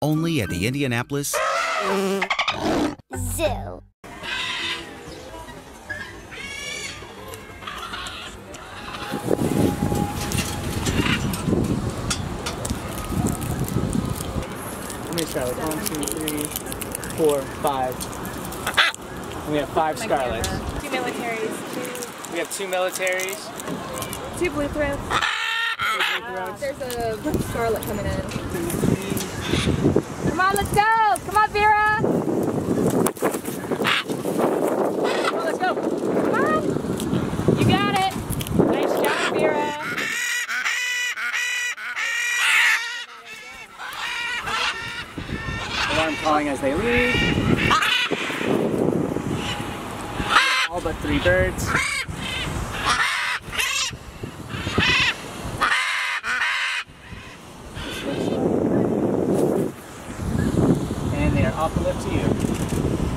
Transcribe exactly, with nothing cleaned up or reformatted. Only at the Indianapolis Zoo. Let me start with one, two, three, four, five. And we have five scarlets. Two militaries. We have two militaries. Two blue throats. Uh, there's a scarlet coming in. Come on, let's go! Come on, Vera! Come on, let's go! Come on! You got it! Nice job, Vera! Alarm calling as they leave. All but three birds. I'll flip to you.